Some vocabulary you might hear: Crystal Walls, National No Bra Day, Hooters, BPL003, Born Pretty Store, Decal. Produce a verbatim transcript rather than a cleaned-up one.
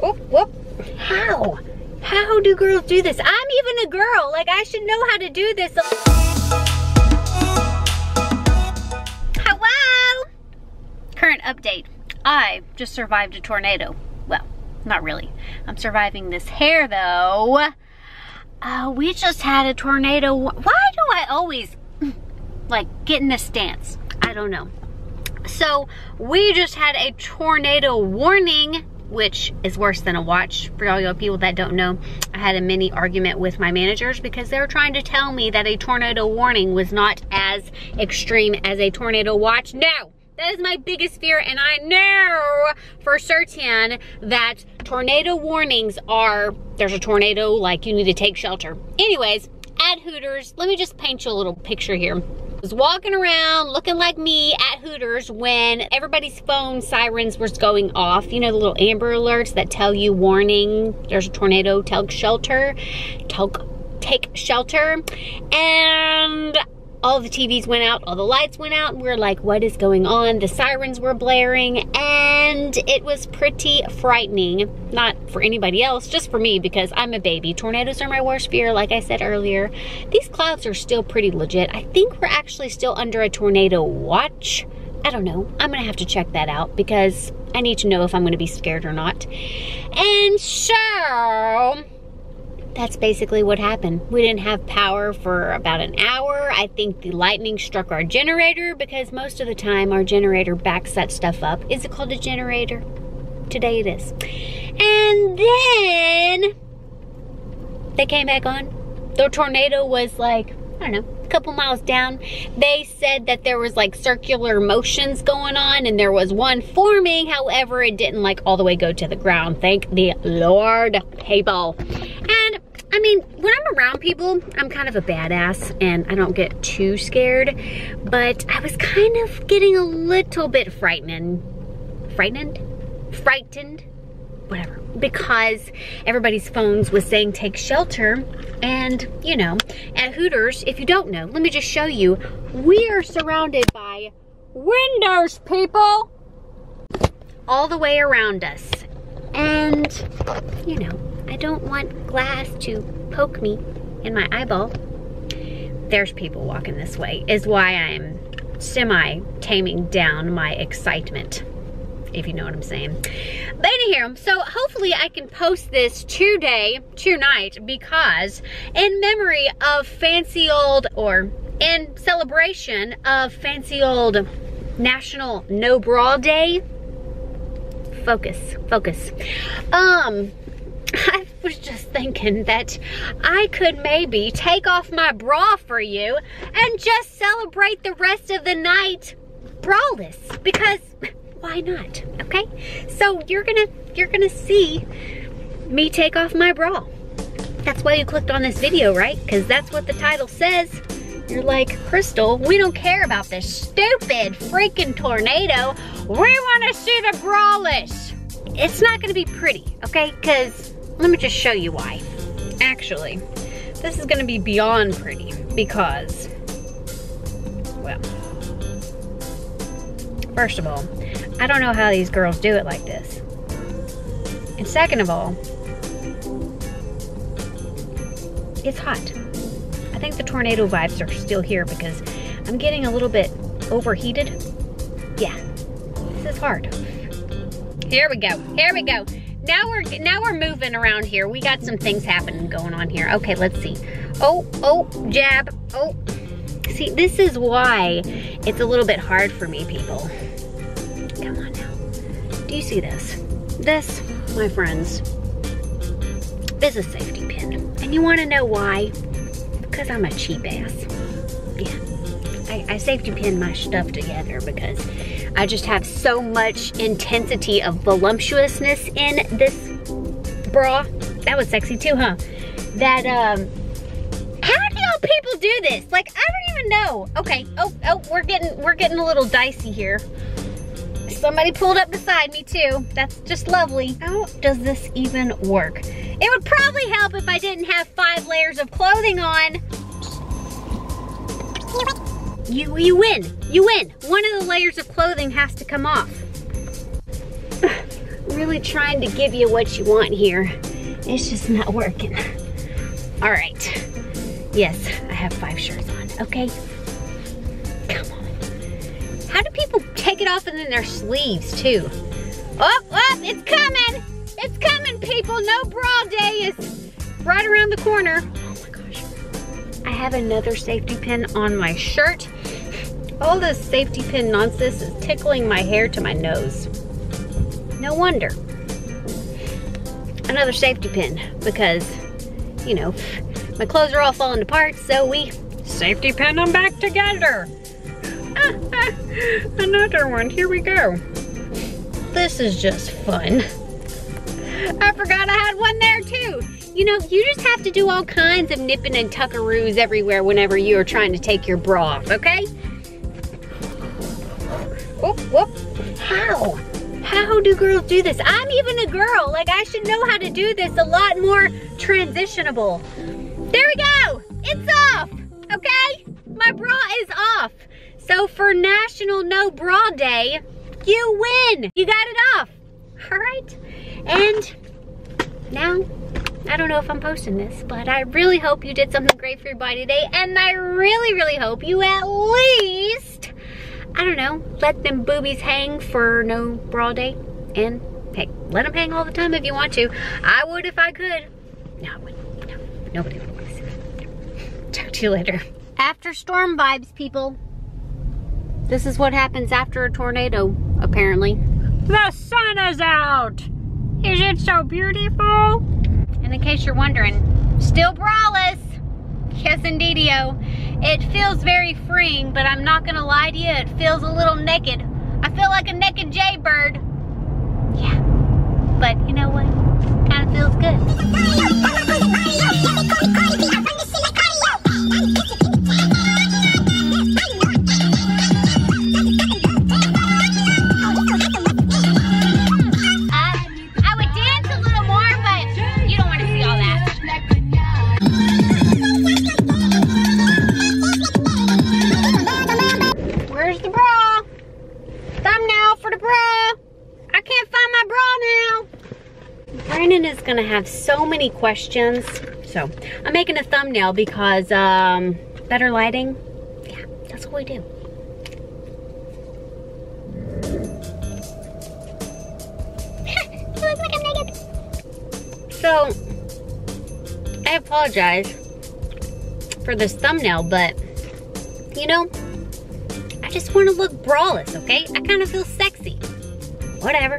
Whoop, whoop. How? How do girls do this? I'm even a girl. Like, I should know how to do this. Hello? Current update. I just survived a tornado. Well, not really. I'm surviving this hair, though. Uh, we just had a tornado. Why do I always, like, get in this stance? I don't know. So, we just had a tornado warning, which is worse than a watch. For all y'all people that don't know, I had a mini argument with my managers because they were trying to tell me that a tornado warning was not as extreme as a tornado watch. No! That is my biggest fear, and I know for certain that tornado warnings are, there's a tornado, like, you need to take shelter. Anyways, at Hooters, let me just paint you a little picture here. I was walking around looking like me at Hooters when everybody's phone sirens was going off. You know, the little Amber Alerts that tell you, warning, there's a tornado, take shelter, take shelter, and all the T Vs went out, all the lights went out. We're like, what is going on? The sirens were blaring, and it was pretty frightening. Not for anybody else, just for me, because I'm a baby. Tornadoes are my worst fear, like I said earlier. These clouds are still pretty legit. I think we're actually still under a tornado watch. I don't know. I'm gonna have to check that out because I need to know if I'm gonna be scared or not. And so, that's basically what happened. We didn't have power for about an hour. I think the lightning struck our generator because most of the time our generator backs that stuff up. Is it called a generator? Today it is. And then they came back on. The tornado was like, I don't know, a couple miles down. They said that there was like circular motions going on and there was one forming. However, it didn't like all the way go to the ground. Thank the Lord, people. I mean, when I'm around people, I'm kind of a badass and I don't get too scared, but I was kind of getting a little bit frightened. Frightened? Frightened? Whatever. Because everybody's phones was saying take shelter, and you know, at Hooters, if you don't know, let me just show you, we are surrounded by windows, people! All the way around us. And, you know, I don't want glass to poke me in my eyeball. There's people walking this way, is why I'm semi-taming down my excitement, if you know what I'm saying. But anyhow, so hopefully I can post this today, tonight, because in memory of fancy old, or in celebration of fancy old National No Bra Day, focus, focus. Um. I was just thinking that I could maybe take off my bra for you and just celebrate the rest of the night braless, because why not? Okay, so you're gonna you're gonna see me take off my bra. That's why you clicked on this video, right? Because that's what the title says. You're like, Crystal, we don't care about this stupid freaking tornado. We want to see the braless. It's not gonna be pretty, okay? Because let me just show you why. Actually, this is gonna be beyond pretty because, well, first of all, I don't know how these girls do it like this. And second of all, it's hot. I think the tornado vibes are still here because I'm getting a little bit overheated. Yeah, this is hard. Here we go, here we go. Now we're now we're moving around here. We got some things happening going on here. Okay, let's see. Oh, oh, jab. Oh. See, this is why it's a little bit hard for me, people. Come on now. Do you see this? This, my friends, is a safety pin. And you want to know why? Because I'm a cheap ass. Yeah. I, I safety pin my stuff together because I just have so much intensity of voluptuousness in this bra. That was sexy too, huh? That, um, how do y'all people do this? Like, I don't even know. Okay, oh, oh, we're getting, we're getting a little dicey here. Somebody pulled up beside me too. That's just lovely. How does this even work? It would probably help if I didn't have five layers of clothing on. You, you win, you win. One of the layers of clothing has to come off. really trying to give you what you want here. It's just not working. All right. Yes, I have five shirts on, okay? Come on. How do people take it off and then their sleeves too? Up, up, it's coming. It's coming, people. No bra day is right around the corner. Oh my gosh. I have another safety pin on my shirt. All this safety pin nonsense is tickling my hair to my nose. No wonder. Another safety pin because, you know, my clothes are all falling apart, so we safety pin them back together. Another one, here we go. This is just fun. I forgot I had one there too. You know, you just have to do all kinds of nipping and tuckaroos everywhere whenever you are trying to take your bra off, okay? Whoop, whoop. How? How do girls do this? I'm even a girl. Like, I should know how to do this a lot more transitionable. There we go. It's off, okay? My bra is off. So for National No Bra Day, you win. You got it off, all right? And now, I don't know if I'm posting this, but I really hope you did something great for your body today. And I really, really hope you at least, I don't know, let them boobies hang for No Bra Day. And hey, let them hang all the time if you want to. I would if I could. No, I wouldn't. No, nobody would want to see that. Talk to you later. After storm vibes, people. This is what happens after a tornado, apparently. The sun is out. Is it so beautiful? And in case you're wondering, still braless. Yes, indeedio. It feels very freeing, but I'm not gonna lie to you, it feels a little naked. I feel like a naked jaybird. Yeah, but you know what? Kind of feels good. Gonna have so many questions, so I'm making a thumbnail because um better lighting. Yeah, that's what we do. It looks like I'm naked. So I apologize for this thumbnail, but you know, I just want to look braless, okay? I kind of feel sexy, whatever.